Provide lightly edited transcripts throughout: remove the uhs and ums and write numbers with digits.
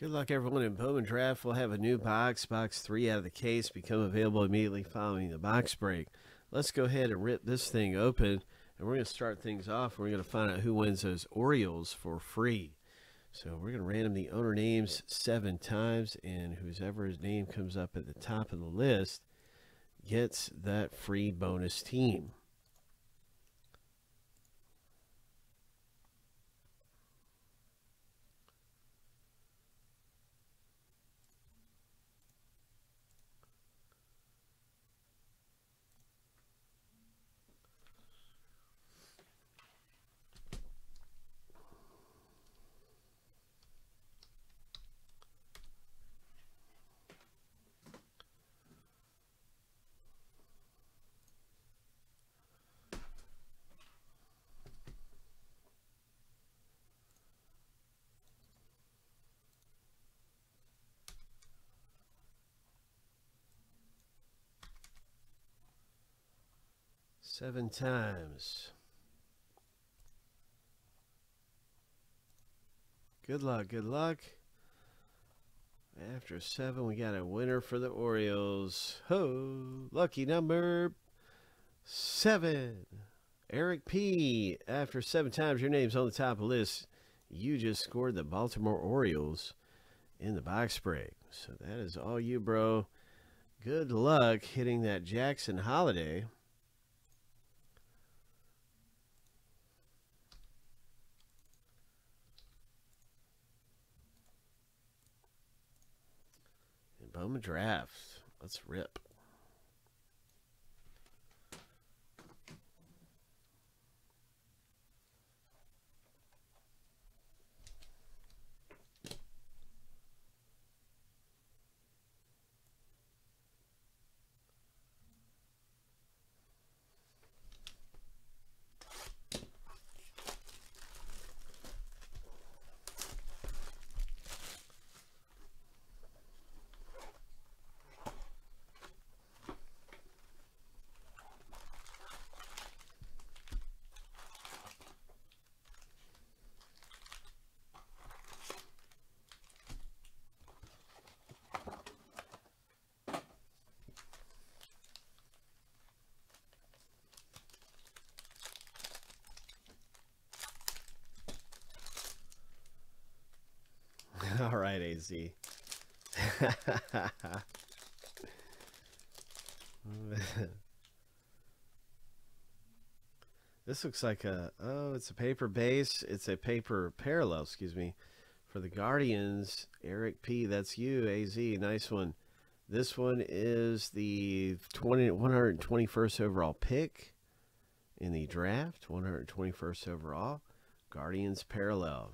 Good luck, everyone, in Bowman Draft. We'll have a new box, box 3 out of the case, become available immediately following the box break. Let's go ahead and rip this thing open, and we're going to start things off. We're going to find out who wins those Orioles for free. So we're going to random the owner names 7 times, and whoever's name comes up at the top of the list gets that free bonus team. Seven times. Good luck, good luck. After 7, we got a winner for the Orioles. Ho! Lucky number 7. Eric P. After 7 times your name's on the top of the list, you just scored the Baltimore Orioles in the box break. So that is all you, bro. Good luck hitting that Jackson Holiday. Bowman Draft. Let's rip. All right, AZ. This looks like a, oh, it's a paper base. It's a paper parallel, excuse me, for the Guardians. Eric P., that's you, AZ. Nice one. This one is the 121st overall pick in the draft, 121st overall, Guardians parallel.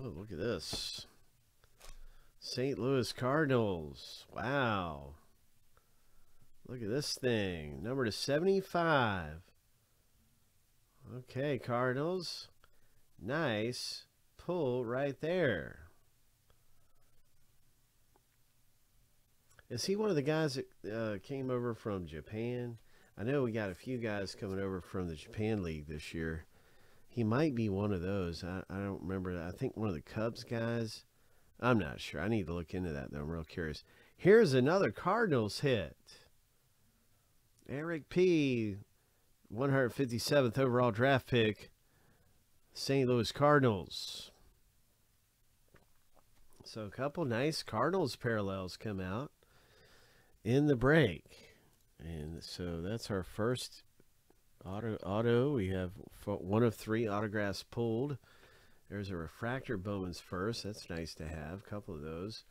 Look at this. St. Louis Cardinals. Wow. Look at this thing. Number to 75. Okay, Cardinals. Nice pull right there. Is he one of the guys that came over from Japan? I know we got a few guys coming over from the Japan League this year. He might be one of those. I don't remember. I think one of the Cubs guys. I'm not sure. I need to look into that, though. I'm real curious. Here's another Cardinals hit. Eric P., 157th overall draft pick, St. Louis Cardinals. So a couple nice Cardinals parallels come out in the break. And so that's our first auto. We have 1 of 3 autographs pulled. There's a refractor Bowman's first. That's nice to have. A couple of those.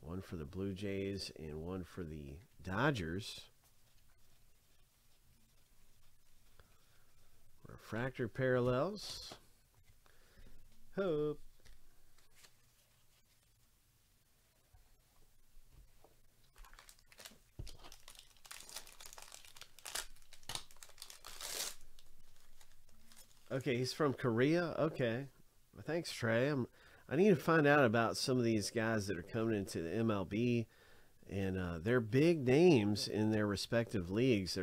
One for the Blue Jays and one for the Dodgers. Refractor parallels. Hope. Okay, he's from Korea. Okay, well, thanks, Trey. I'm I need to find out about some of these guys that are coming into the MLB, and they're big names in their respective leagues.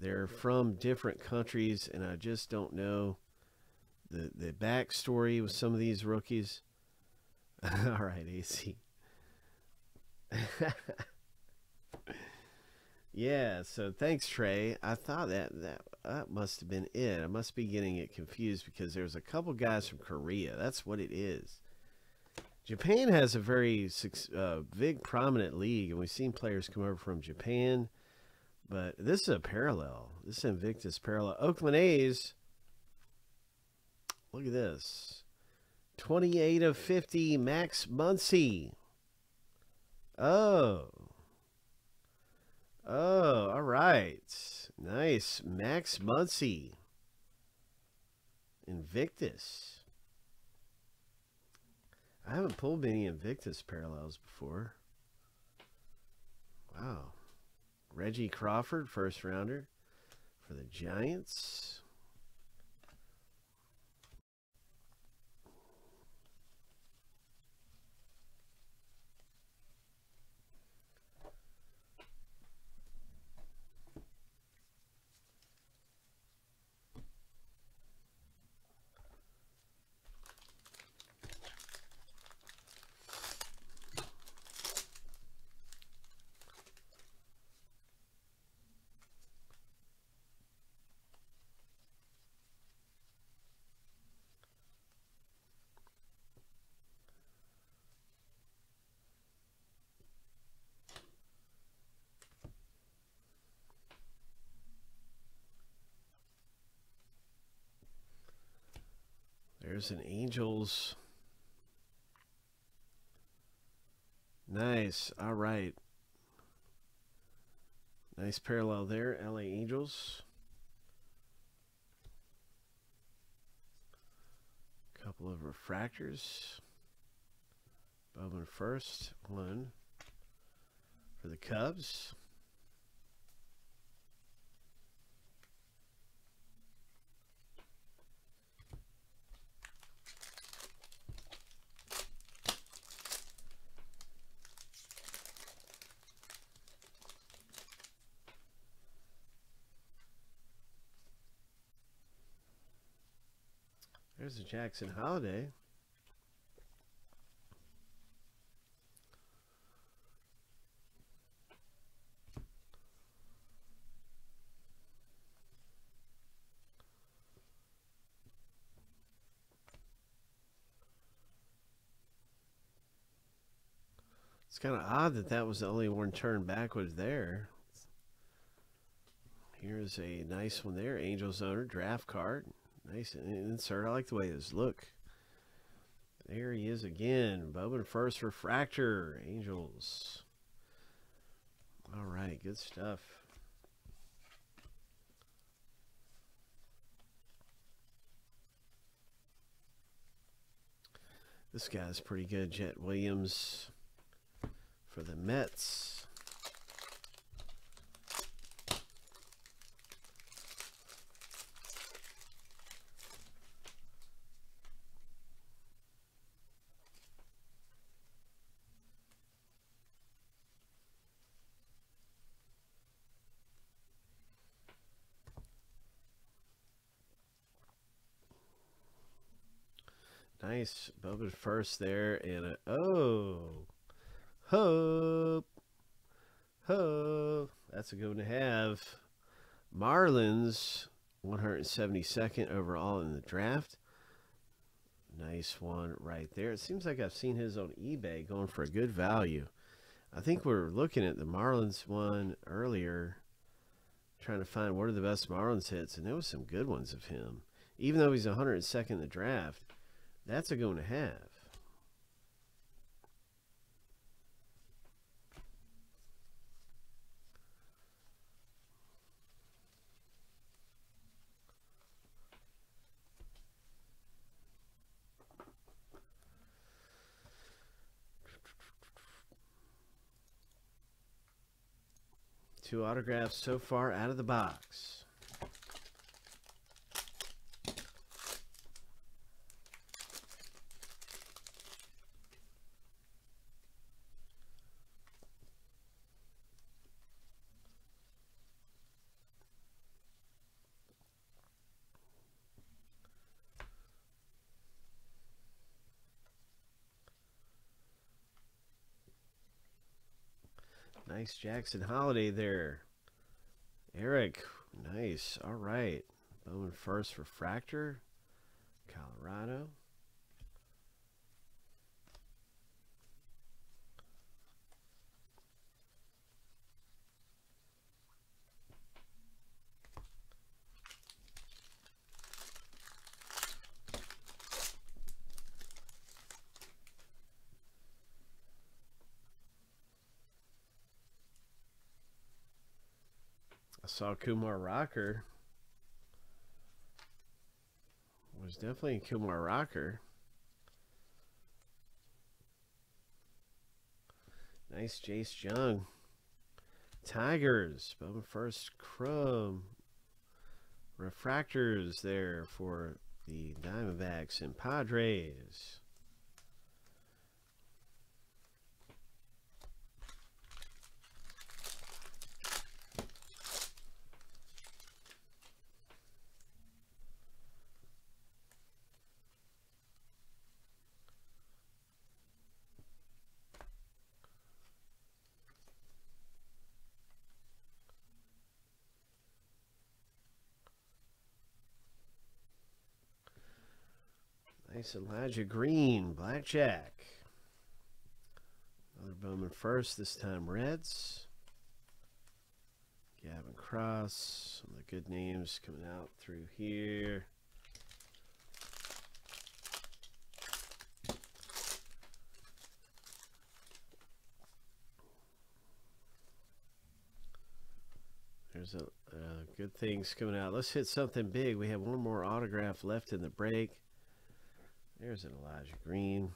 They're from different countries, and I just don't know the backstory with some of these rookies. All right, AC. Yeah, so thanks, Trey. I thought that must have been it. I must be getting it confused because there's a couple guys from Korea. That's what it is. Japan has a very big, prominent league, and we've seen players come over from Japan. But this is a parallel. This Invictus parallel. Oakland A's. Look at this. 28 of 50, Max Muncy. Oh, all right. Nice. Max Muncy. Invictus. I haven't pulled many Invictus parallels before. Wow. Reggie Crawford, first rounder for the Giants. There's an Angels. Nice. All right. Nice parallel there. LA Angels. Couple of refractors. Bowman first. One for the Cubs. There's a Jackson Holiday. It's kind of odd that that was the only one turned backwards there. Here's a nice one there. Angels owner draft card. Nice insert. I like the way this look. There he is again. Bowman first refractor. Angels. All right, good stuff. This guy's pretty good. Jett Williams for the Mets. Nice. Bowman first there, and a, oh, hope, that's a good one to have. Marlins, 172nd overall in the draft. Nice one right there. It seems like I've seen his on eBay going for a good value. I think we're looking at the Marlins one earlier, trying to find what are the best Marlins hits, and there was some good ones of him. Even though he's 102nd in the draft, that's a going to have. Two autographs so far out of the box. Nice Jackson Holiday there. Eric, nice. All right. Bowman first refractor. Colorado. I saw Kumar Rocker. It was definitely Kumar Rocker. Nice Jace Jung. Tigers. Bowman first crumb. Refractors there for the Diamondbacks and Padres. Nice Elijah Green, Blackjack. Another Bowman first, this time Reds. Gavin Cross, some of the good names coming out through here. There's good things coming out. Let's hit something big. We have one more autograph left in the break. There's an Elijah Green.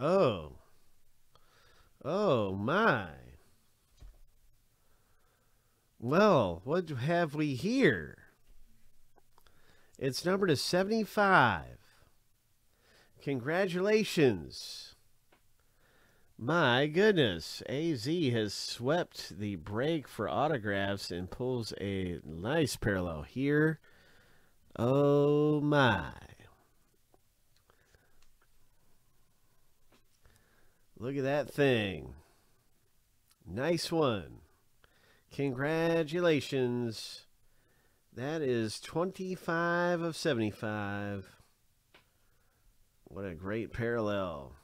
Oh. Oh, my. Well, what have we here? It's numbered to 75. Congratulations. My goodness, AZ has swept the break for autographs and pulls a nice parallel here. Oh my. Look at that thing. Nice one. Congratulations. That is 25 of 75. What a great parallel.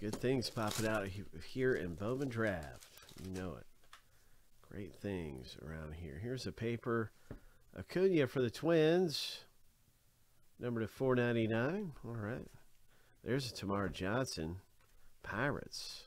Good things popping out here in Bowman Draft. You know it. Great things around here. Here's a paper. Acuna for the Twins. Number to 499. All right. There's a Tamar Johnson. Pirates.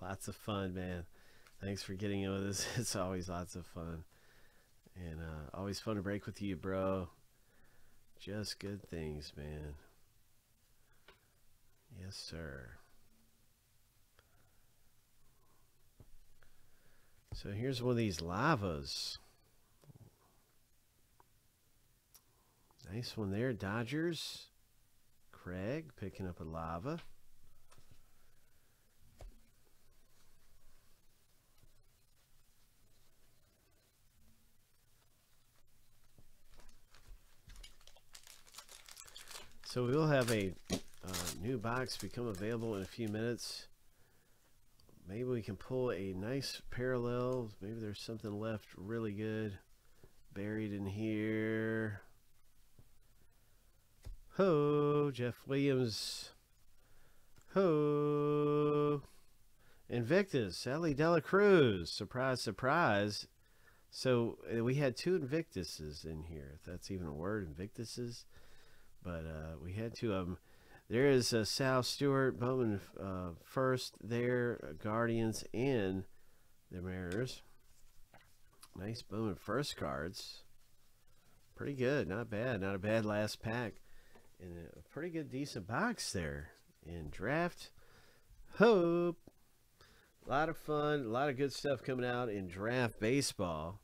Lots of fun, man. Thanks for getting in with us. It's always lots of fun, and always fun to break with you, bro. Just good things, man. Yes, sir. So here's one of these lavas. Nice one there, Dodgers. Craig picking up a lava. So we'll have a new box become available in a few minutes. Maybe we can pull a nice parallel. Maybe there's something left really good buried in here. Ho, Jett Williams. Ho. Invictus, Sally Dela Cruz. Surprise, surprise. So we had two Invictuses in here, if that's even a word, Invictuses. But we had two of them. There is Sal Stewart, Bowman first there, Guardians and the Mariners. Nice Bowman first cards. Pretty good, not bad. Not a bad last pack. And a pretty good, decent box there in Draft Hope. A lot of fun, a lot of good stuff coming out in Draft Baseball.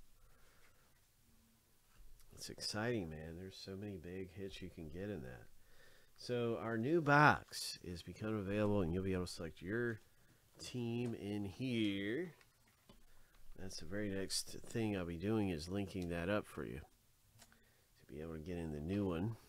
It's exciting, man. There's so many big hits you can get in that. So our new box is becoming available, and you'll be able to select your team in here. That's the very next thing I'll be doing, is linking that up for you to be able to get in the new one.